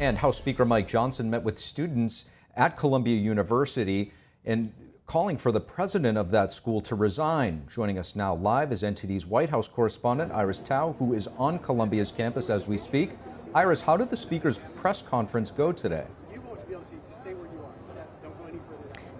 And House Speaker Mike Johnson met with students at Columbia University and calling for the president of that school to resign. Joining us now live is NTD's White House correspondent, Iris Tao, who is on Columbia's campus as we speak. Iris, how did the speaker's press conference go today?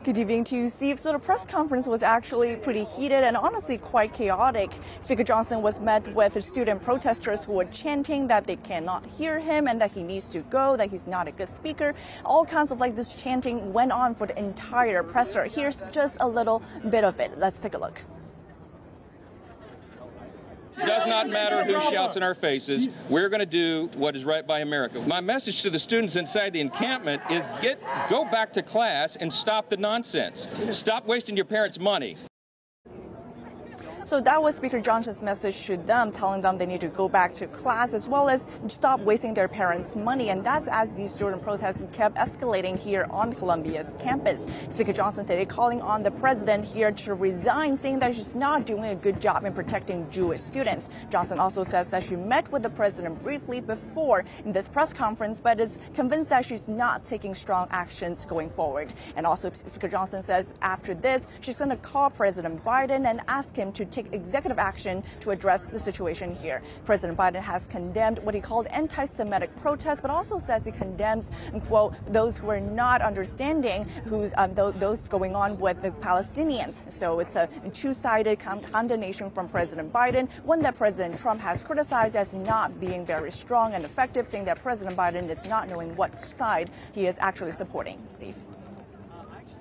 Good evening to you, Steve. So the press conference was actually pretty heated and honestly quite chaotic. Speaker Johnson was met with student protesters who were chanting that they cannot hear him and that he needs to go, that he's not a good speaker. All kinds of like this chanting went on for the entire presser. Here's just a little bit of it. Let's take a look. It does not matter who shouts in our faces. We're going to do what is right by America. My message to the students inside the encampment is go back to class and stop the nonsense. Stop wasting your parents' money. So that was Speaker Johnson's message to them, telling them they need to go back to class as well as stop wasting their parents' money. And that's as these student protests kept escalating here on Columbia's campus. Speaker Johnson today calling on the president here to resign, saying that she's not doing a good job in protecting Jewish students. Johnson also says that she met with the president briefly before in this press conference, but is convinced that she's not taking strong actions going forward. And also Speaker Johnson says after this, she's going to call President Biden and ask him to take executive action to address the situation here. President Biden has condemned what he called anti-Semitic protests, but also says he condemns, quote, those who are not understanding who's those going on with the Palestinians. So it's a two-sided condemnation from President Biden, one that President Trump has criticized as not being very strong and effective, saying that President Biden is not knowing what side he is actually supporting. Steve.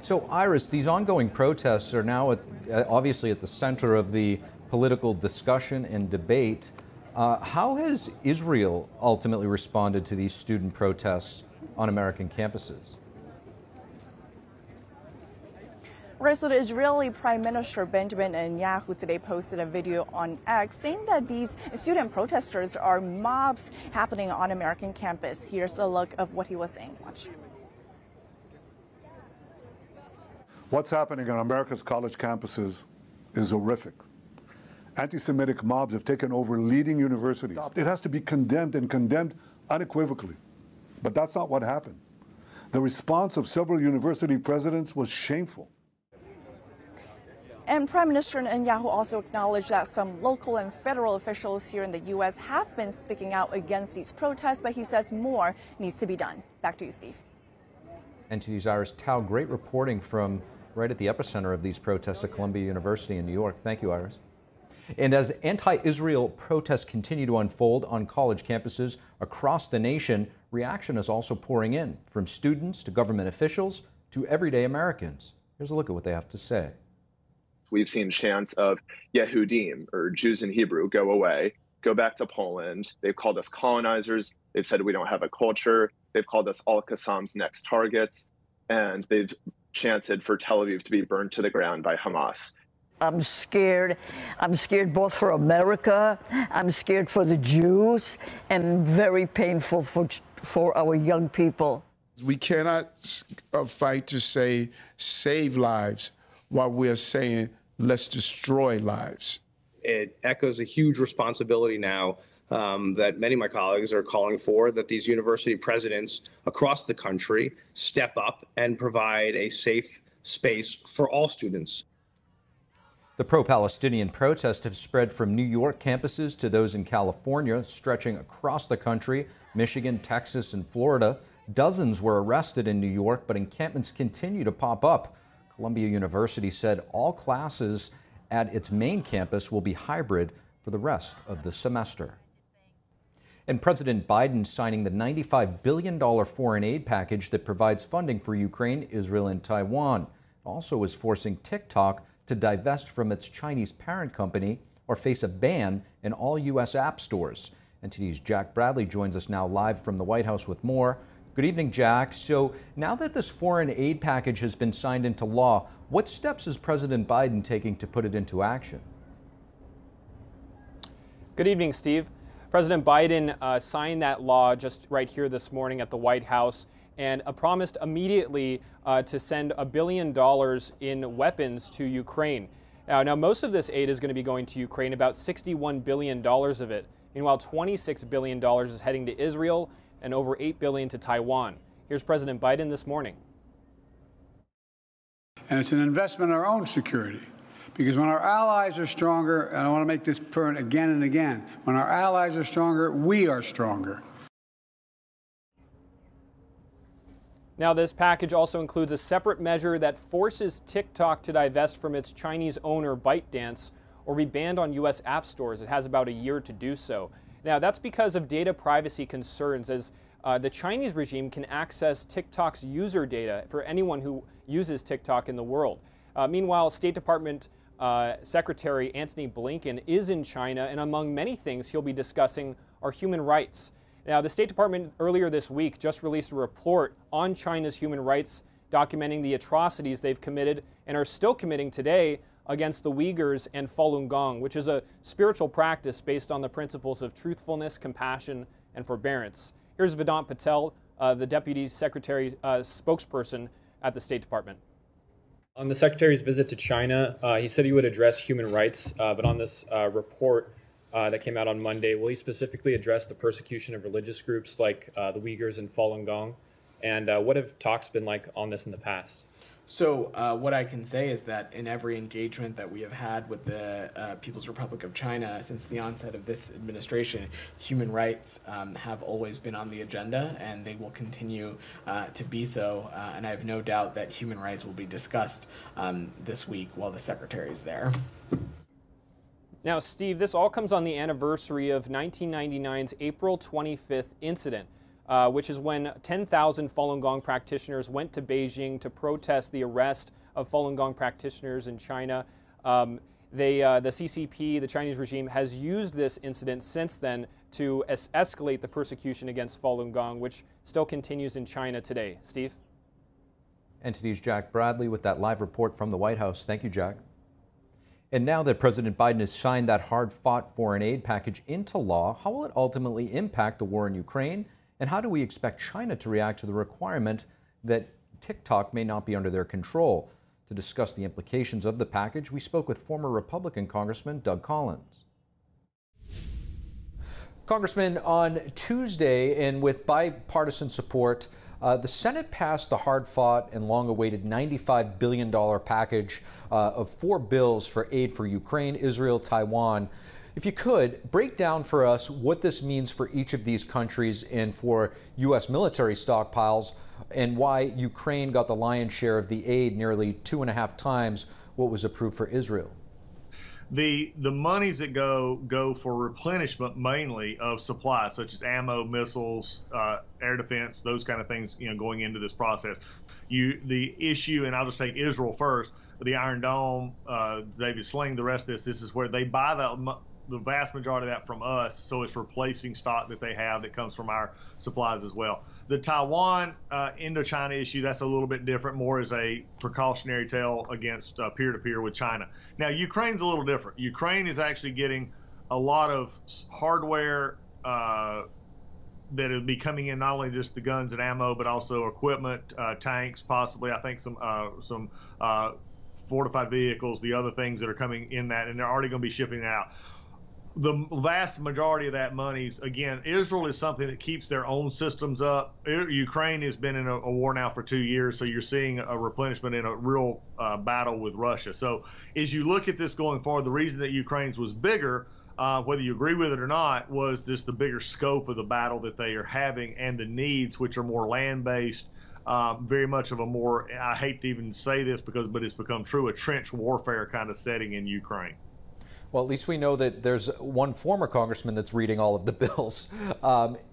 So, Iris, these ongoing protests are now obviously at the center of the political discussion and debate. How has Israel ultimately responded to these student protests on American campuses? Right, so the Israeli Prime Minister Benjamin Netanyahu today posted a video on X saying that these student protesters are mobs happening on American campus. Here's a look of what he was saying. Watch. What's happening on America's college campuses is horrific. Anti-Semitic mobs have taken over leading universities. It has to be condemned and condemned unequivocally. But that's not what happened. The response of several university presidents was shameful. And Prime Minister Netanyahu also acknowledged that some local and federal officials here in the U.S. have been speaking out against these protests, but he says more needs to be done. Back to you, Steve. NTD's Iris Tao, great reporting from right at the epicenter of these protests at Columbia University in New York. Thank you, Iris. And as anti-Israel protests continue to unfold on college campuses across the nation, reaction is also pouring in, from students to government officials to everyday Americans. Here's a look at what they have to say. We've seen chants of Yehudim, or Jews in Hebrew, go away, go back to Poland. They've called us colonizers. They've said we don't have a culture. They've called us Al-Qassam's next targets, and they've chanted for Tel Aviv to be burned to the ground by Hamas. I'm scared. I'm scared both for America, I'm scared for the Jews, and very painful for our young people. We cannot fight to say save lives while we're saying let's destroy lives. It echoes a huge responsibility now that many of my colleagues are calling for, that these university presidents across the country step up and provide a safe space for all students. The pro-Palestinian protests have spread from New York campuses to those in California, stretching across the country, Michigan, Texas, and Florida. Dozens were arrested in New York, but encampments continue to pop up. Columbia University said all classes at its main campus will be hybrid for the rest of the semester. And President Biden signing the $95 billion foreign aid package that provides funding for Ukraine, Israel, and Taiwan. It also is forcing TikTok to divest from its Chinese parent company or face a ban in all U.S. app stores. NTD's Jack Bradley joins us now live from the White House with more. Good evening, Jack. So now that this foreign aid package has been signed into law, what steps is President Biden taking to put it into action? Good evening, Steve. President Biden signed that law just right here this morning at the White House and promised immediately to send $1 billion in weapons to Ukraine. Now, most of this aid is going to be going to Ukraine, about $61 billion of it. Meanwhile, $26 billion is heading to Israel and over $8 billion to Taiwan. Here's President Biden this morning. And it's an investment in our own security, because when our allies are stronger, and I want to make this point again and again, when our allies are stronger, we are stronger. Now, this package also includes a separate measure that forces TikTok to divest from its Chinese owner, ByteDance, or be banned on U.S. app stores. It has about a year to do so. Now, that's because of data privacy concerns, as the Chinese regime can access TikTok's user data for anyone who uses TikTok in the world. Meanwhile, State Department Secretary Antony Blinken is in China, and among many things he'll be discussing are human rights. Now, the State Department earlier this week just released a report on China's human rights, documenting the atrocities they've committed and are still committing today against the Uyghurs and Falun Gong, which is a spiritual practice based on the principles of truthfulness, compassion, and forbearance. Here's Vedant Patel, the Deputy Secretary spokesperson at the State Department. On the Secretary's visit to China, he said he would address human rights, but on this report that came out on Monday, will he specifically address the persecution of religious groups like the Uyghurs and Falun Gong? And what have talks been like on this in the past? So what I can say is that in every engagement that we have had with the People's Republic of China since the onset of this administration, human rights have always been on the agenda, and they will continue to be so. And I have no doubt that human rights will be discussed this week while the Secretary is there. Now, Steve, this all comes on the anniversary of 1999's April 25th incident, which is when 10,000 Falun Gong practitioners went to Beijing to protest the arrest of Falun Gong practitioners in China. The CCP, the Chinese regime, has used this incident since then to escalate the persecution against Falun Gong, which still continues in China today. Steve? NTD's Jack Bradley with that live report from the White House. Thank you, Jack. And now that President Biden has signed that hard-fought foreign aid package into law, how will it ultimately impact the war in Ukraine? And how do we expect China to react to the requirement that TikTok may not be under their control? To discuss the implications of the package, we spoke with former Republican Congressman Doug Collins. Congressman, on Tuesday, and with bipartisan support, the Senate passed the hard-fought and long-awaited $95 billion package of four bills for aid for Ukraine, Israel, Taiwan. If you could, break down for us what this means for each of these countries and for U.S. military stockpiles, and why Ukraine got the lion's share of the aid, nearly 2.5 times what was approved for Israel. The monies that go for replenishment mainly of supplies, such as ammo, missiles, air defense, those kind of things, going into this process. The issue, and I'll just take Israel first, the Iron Dome, David Sling, the rest of this is where they buy the vast majority of that from us, so it's replacing stock that they have that comes from our supplies as well. The Taiwan, Indochina issue, that's a little bit different, more as a precautionary tale against peer-to-peer with China. Now, Ukraine's a little different. Ukraine is actually getting a lot of hardware that will be coming in, not only just the guns and ammo, but also equipment, tanks, possibly, I think some fortified vehicles, the other things that are coming in that, and they're already going to be shipping that out. The vast majority of that money's, again, Israel is something that keeps their own systems up. Ukraine has been in a war now for 2 years, so you're seeing a replenishment in a real battle with Russia. So as you look at this going forward, the reason that Ukraine's was bigger, whether you agree with it or not, was just the bigger scope of the battle that they are having and the needs, which are more land-based, very much of a more, I hate to even say this, but it's become true, a trench warfare kind of setting in Ukraine. Well, at least we know that there's one former congressman that's reading all of the bills.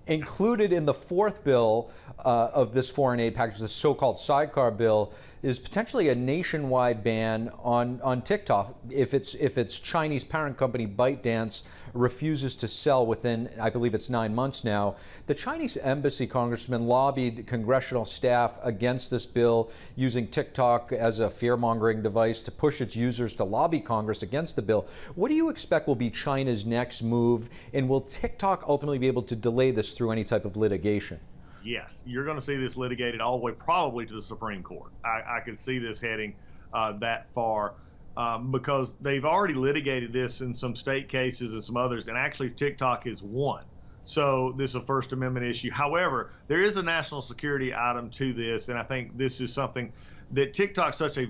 Included in the fourth bill of this foreign aid package, the so-called sidecar bill, is potentially a nationwide ban on TikTok if its Chinese parent company ByteDance refuses to sell within, I believe it's 9 months now. The Chinese embassy, Congressman, lobbied congressional staff against this bill, using TikTok as a fear-mongering device to push its users to lobby Congress against the bill. What do you expect will be China's next move, and will TikTok ultimately be able to delay this through any type of litigation? Yes, you're going to see this litigated all the way probably to the Supreme Court. I could see this heading that far because they've already litigated this in some state cases and some others, and actually TikTok is one. So this is a First Amendment issue. However, there is a national security item to this, and I think this is something that TikTok's such a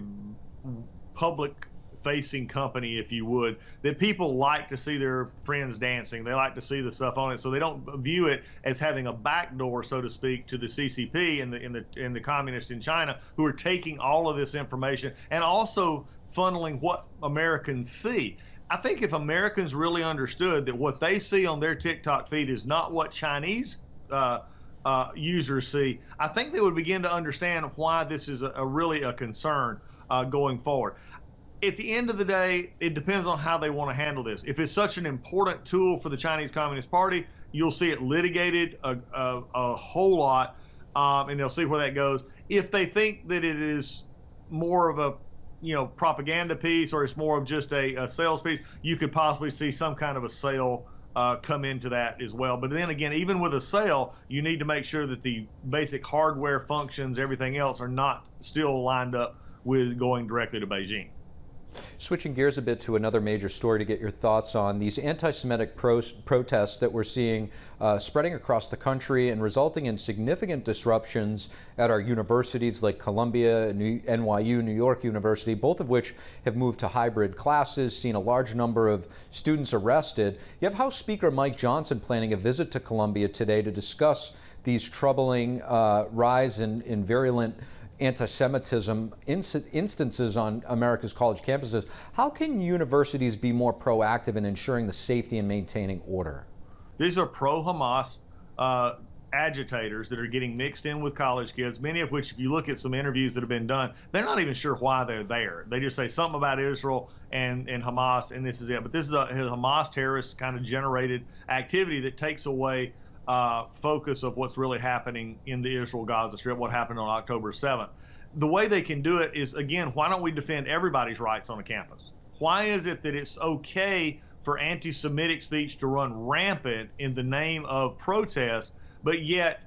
public-facing company, if you would, that people like to see their friends dancing. They like to see the stuff on it, so they don't view it as having a backdoor, so to speak, to the CCP and the communists in China, who are taking all of this information and also funneling what Americans see. I think if Americans really understood that what they see on their TikTok feed is not what Chinese users see, I think they would begin to understand why this is really a concern going forward. At the end of the day, it depends on how they want to handle this. If it's such an important tool for the Chinese Communist Party, you'll see it litigated a whole lot, and they'll see where that goes. If they think that it is more of a propaganda piece, or it's more of just a sales piece, you could possibly see some kind of a sale come into that as well. But then again, even with a sale, you need to make sure that the basic hardware functions, everything else, are not still lined up with going directly to Beijing. Switching gears a bit to another major story to get your thoughts on these anti-Semitic protests that we're seeing spreading across the country and resulting in significant disruptions at our universities like Columbia, NYU, New York University, both of which have moved to hybrid classes, seen a large number of students arrested. You have House Speaker Mike Johnson planning a visit to Columbia today to discuss these troubling rise in virulent anti-Semitism instances on America's college campuses. How can universities be more proactive in ensuring the safety and maintaining order? These are pro-Hamas agitators that are getting mixed in with college kids, many of which, if you look at some interviews that have been done, they're not even sure why they're there. They just say something about Israel and Hamas, and this is it. But this is a Hamas terrorist kind of generated activity that takes away focus of what's really happening in the Israel-Gaza Strip, what happened on October 7th. The way they can do it is, again, why don't we defend everybody's rights on a campus? Why is it that it's okay for anti-Semitic speech to run rampant in the name of protest, but yet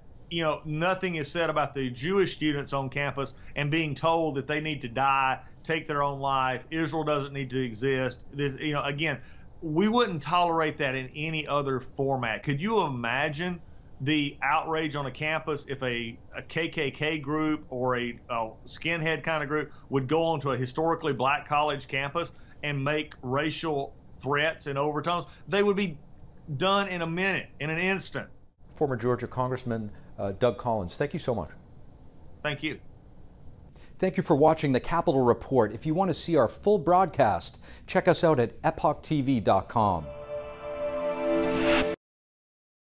nothing is said about the Jewish students on campus and being told that they need to die, take their own life, Israel doesn't need to exist? This, again, we wouldn't tolerate that in any other format. Could you imagine the outrage on a campus if a KKK group or a skinhead kind of group would go onto a historically black college campus and make racial threats and overtones? They would be done in a minute, in an instant. Former Georgia Congressman Doug Collins, thank you so much. Thank you. Thank you for watching the Capitol Report. If you want to see our full broadcast, check us out at epochtv.com.